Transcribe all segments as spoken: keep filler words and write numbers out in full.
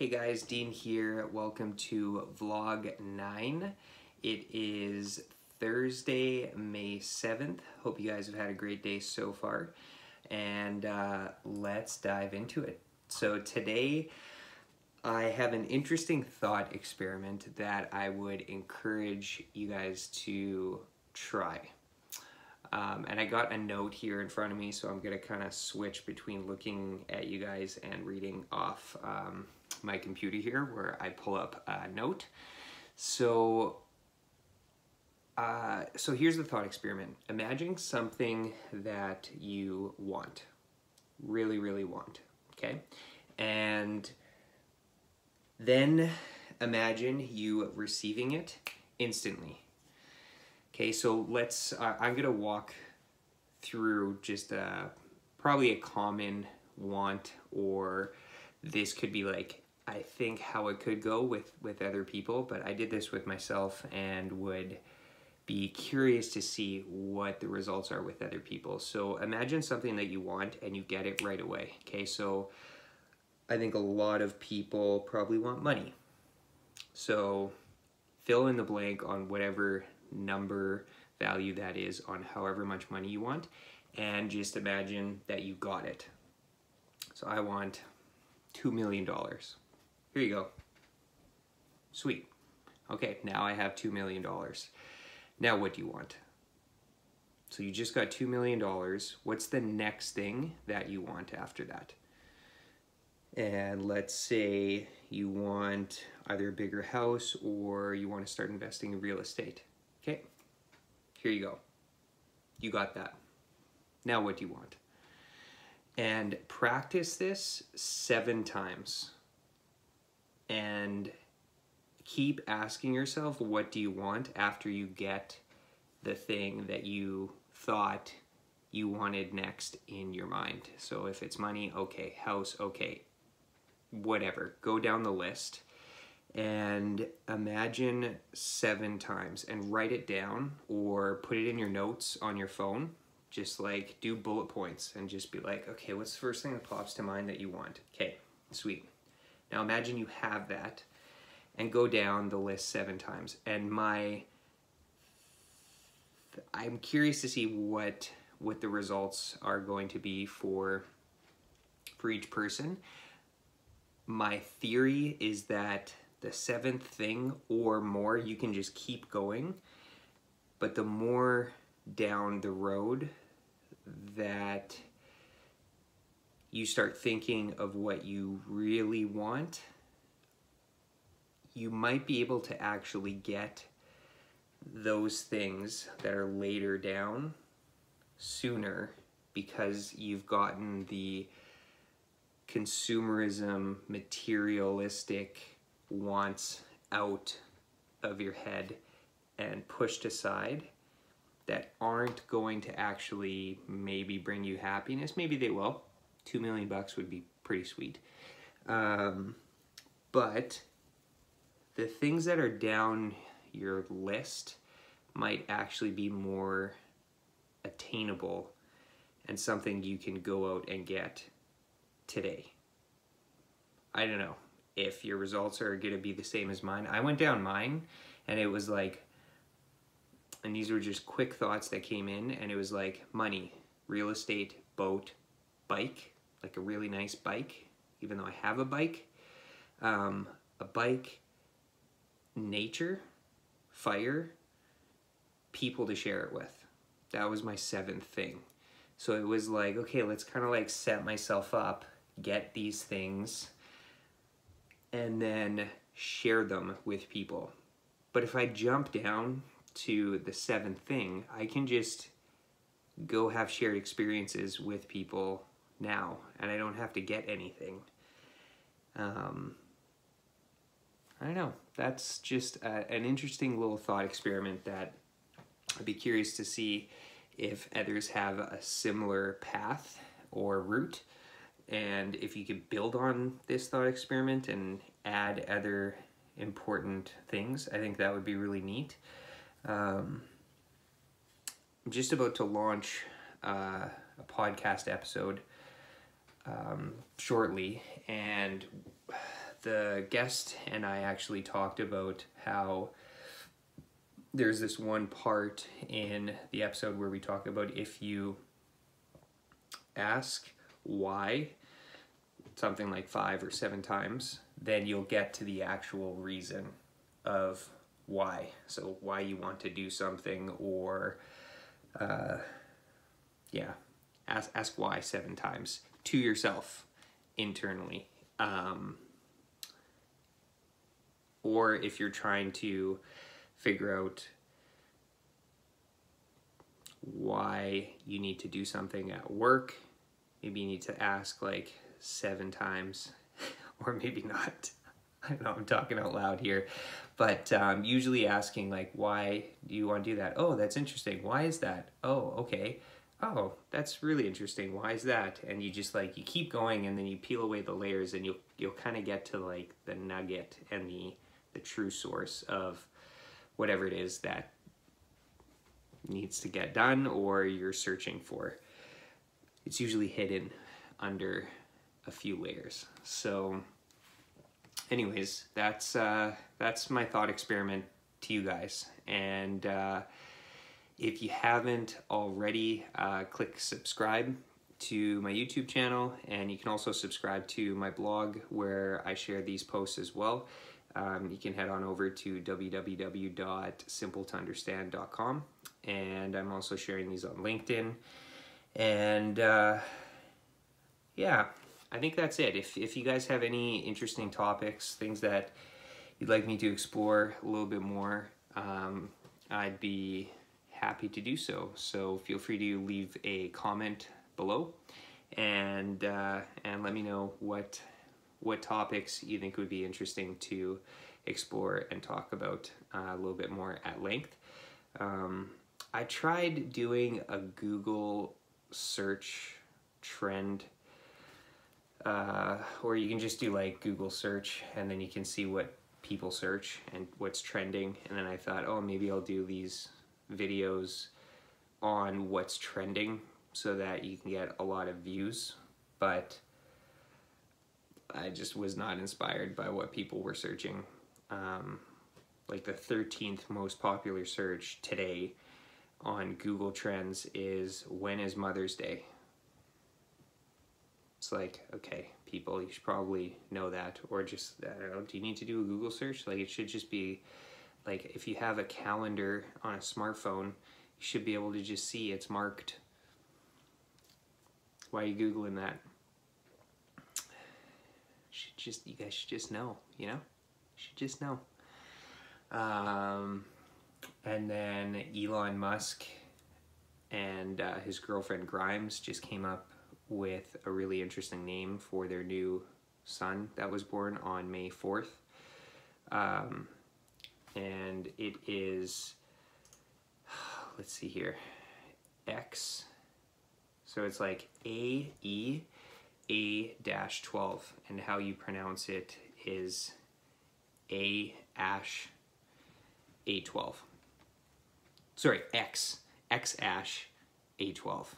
Hey guys, Dean here. Welcome to vlog nine. It is Thursday, May seventh. Hope you guys have had a great day so far. And uh, let's dive into it. So today I have an interesting thought experiment that I would encourage you guys to try. Um, and I got a note here in front of me, so I'm gonna kind of switch between looking at you guys and reading off um, my computer here where I pull up a note. So, uh, so here's the thought experiment. Imagine something that you want, really, really want, okay? And then imagine you receiving it instantly. Okay, so let's, uh, I'm gonna walk through just a, probably a common want, or this could be like, I think how it could go with, with other people, but I did this with myself and would be curious to see what the results are with other people. So imagine something that you want and you get it right away. Okay, so I think a lot of people probably want money. So fill in the blank on whatever number value that is on however much money you want, and just imagine that you got it. So I want two million dollars. Here you go. Sweet. Okay, now I have two million dollars. Now what do you want? So you just got two million dollars. What's the next thing that you want after that? And let's say you want either a bigger house or you want to start investing in real estate. Okay, here you go. You got that. Now what do you want? And practice this seven times. And keep asking yourself, what do you want after you get the thing that you thought you wanted next in your mind? So if it's money, okay, house, okay, whatever. Go down the list. And imagine seven times and write it down or put it in your notes on your phone. Just like do bullet points and just be like, okay, what's the first thing that pops to mind that you want? Okay, sweet. Now imagine you have that and go down the list seven times. And my, I'm curious to see what, what the results are going to be for, for each person. My theory is that the seventh thing or more, you can just keep going, but the more down the road that you start thinking of what you really want, you might be able to actually get those things that are later down sooner, because you've gotten the consumerism, materialistic wants out of your head and pushed aside that aren't going to actually maybe bring you happiness. Maybe they will. Two million bucks would be pretty sweet. Um, but the things that are down your list might actually be more attainable and something you can go out and get today. I don't know if your results are going to be the same as mine. I went down mine and it was like, and these were just quick thoughts that came in, and it was like money, real estate, boat, bike, like a really nice bike, even though I have a bike, um, a bike, nature, fire, people to share it with. That was my seventh thing. So it was like, okay, let's kind of like set myself up, get these things, and then share them with people. But if I jump down to the seventh thing, I can just go have shared experiences with people now, and I don't have to get anything. Um, I don't know. That's just a, an interesting little thought experiment that I'd be curious to see if others have a similar path or route, and if you could build on this thought experiment and add other important things. I think that would be really neat. Um, I'm just about to launch uh, a podcast episode um, shortly, and that the guest and I actually talked about how there's this one part in the episode where we talk about if you ask why something like five or seven times, then you'll get to the actual reason of why. So why you want to do something, or uh, yeah, ask, ask why seven times to yourself internally. Um, or if you're trying to figure out why you need to do something at work, maybe you need to ask like seven times, or maybe not. I know I'm talking out loud here, but um, usually asking like, why do you want to do that? Oh, that's interesting. Why is that? Oh, okay. Oh, that's really interesting. Why is that? And you just like, you keep going, and then you peel away the layers, and you'll, you'll kind of get to like the nugget and the, the true source of whatever it is that needs to get done or you're searching for. It's usually hidden under a few layers. So anyways, that's uh, that's my thought experiment to you guys. And uh, if you haven't already, uh, click subscribe to my YouTube channel, and you can also subscribe to my blog where I share these posts as well. Um, you can head on over to w w w dot simple to understand dot com, and I'm also sharing these on LinkedIn. And uh, yeah, I think that's it. If, if you guys have any interesting topics, things that you'd like me to explore a little bit more, um, I'd be happy to do so. So feel free to leave a comment below, and uh, and let me know what what topics you think would be interesting to explore and talk about uh, a little bit more at length. Um, I tried doing a Google search trend. Uh, or you can just do like Google search, and then you can see what people search and what's trending. And then I thought, oh, maybe I'll do these videos on what's trending so that you can get a lot of views. But I just was not inspired by what people were searching. Um, like the thirteenth most popular search today on Google Trends is, when is Mother's Day? It's like, okay, people, you should probably know that. Or just, I don't know, do you need to do a Google search? Like, it should just be, like, if you have a calendar on a smartphone, you should be able to just see it's marked. Why are you Googling that? Should just, you guys should just know, you know? You should just know. Um, and then Elon Musk and uh, his girlfriend Grimes just came up with a really interesting name for their new son that was born on May fourth. Um, and it is, let's see here, X. So it's like A E A dash twelve, and how you pronounce it is A ash A twelve. Sorry, X X ash A twelve.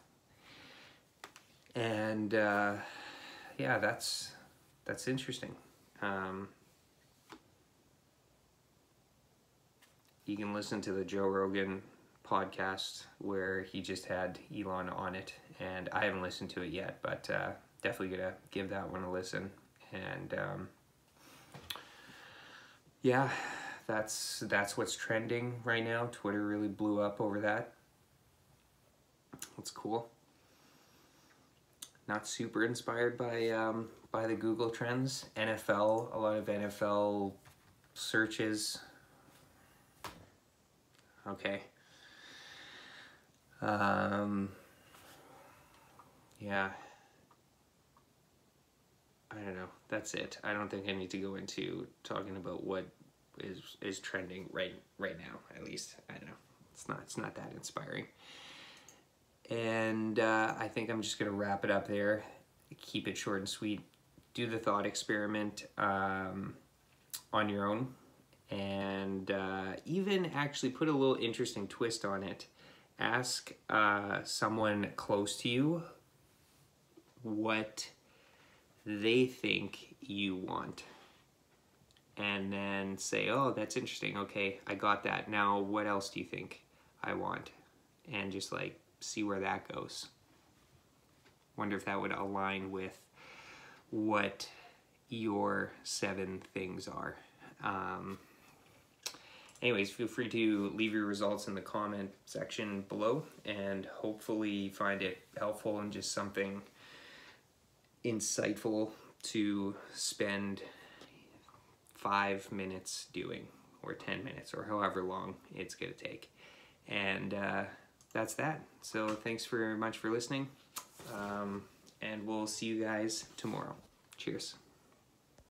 And uh, yeah, that's that's interesting. Um, you can listen to the Joe Rogan podcast where he just had Elon on it, and I haven't listened to it yet, but uh, definitely gonna give that one a listen. And um, yeah, that's that's what's trending right now. Twitter really blew up over that. That's cool. Not super inspired by um, by the Google Trends. N F L, a lot of N F L searches. Okay. Um, yeah. I don't know. That's it. I don't think I need to go into talking about what is is trending right right now. At least, I don't know. It's not. It's not that inspiring. And uh, I think I'm just going to wrap it up there. Keep it short and sweet. Do the thought experiment um, on your own. And uh, even actually put a little interesting twist on it. Ask uh, someone close to you what they think you want. and then say, oh, that's interesting, okay, I got that, now what else do you think I want? And just like see where that goes. Wonder if that would align with what your seven things are. Um, anyways, feel free to leave your results in the comment section below, and hopefully you find it helpful and just something insightful to spend five minutes doing, or ten minutes, or however long it's gonna take. And uh, that's that. So thanks very much for listening, um, and we'll see you guys tomorrow. Cheers.